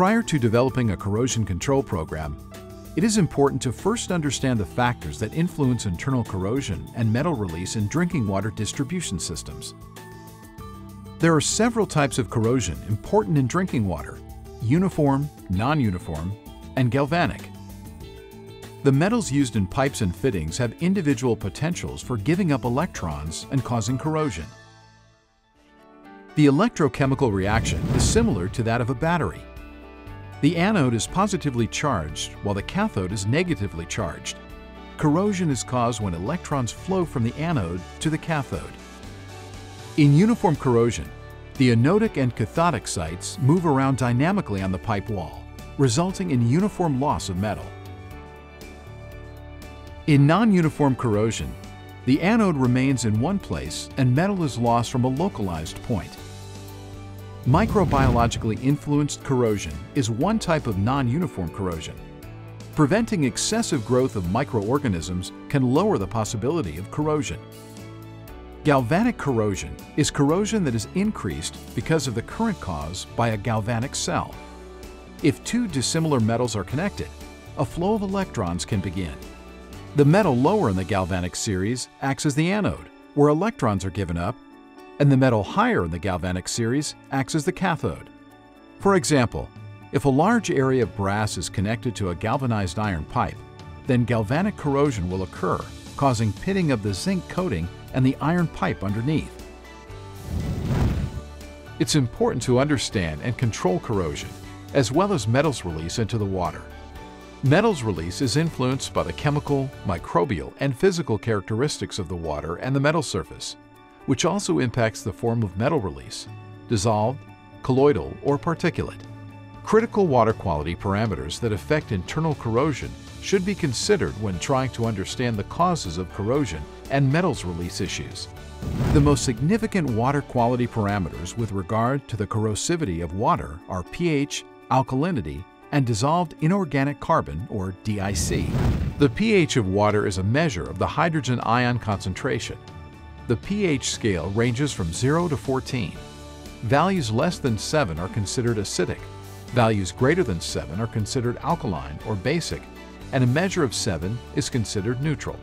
Prior to developing a corrosion control program, it is important to first understand the factors that influence internal corrosion and metal release in drinking water distribution systems. There are several types of corrosion important in drinking water: uniform, non-uniform, and galvanic. The metals used in pipes and fittings have individual potentials for giving up electrons and causing corrosion. The electrochemical reaction is similar to that of a battery. The anode is positively charged while the cathode is negatively charged. Corrosion is caused when electrons flow from the anode to the cathode. In uniform corrosion, the anodic and cathodic sites move around dynamically on the pipe wall, resulting in uniform loss of metal. In non-uniform corrosion, the anode remains in one place and metal is lost from a localized point. Microbiologically influenced corrosion is one type of non-uniform corrosion. Preventing excessive growth of microorganisms can lower the possibility of corrosion. Galvanic corrosion is corrosion that is increased because of the current caused by a galvanic cell. If two dissimilar metals are connected, a flow of electrons can begin. The metal lower in the galvanic series acts as the anode, where electrons are given up, and the metal higher in the galvanic series acts as the cathode. For example, if a large area of brass is connected to a galvanized iron pipe, then galvanic corrosion will occur, causing pitting of the zinc coating and the iron pipe underneath. It's important to understand and control corrosion, as well as metals release into the water. Metals release is influenced by the chemical, microbial, and physical characteristics of the water and the metal surface, which also impacts the form of metal release, dissolved, colloidal, or particulate. Critical water quality parameters that affect internal corrosion should be considered when trying to understand the causes of corrosion and metals release issues. The most significant water quality parameters with regard to the corrosivity of water are pH, alkalinity, and dissolved inorganic carbon, or DIC. The pH of water is a measure of the hydrogen ion concentration. The pH scale ranges from 0 to 14. Values less than 7 are considered acidic. Values greater than 7 are considered alkaline or basic, and a measure of 7 is considered neutral.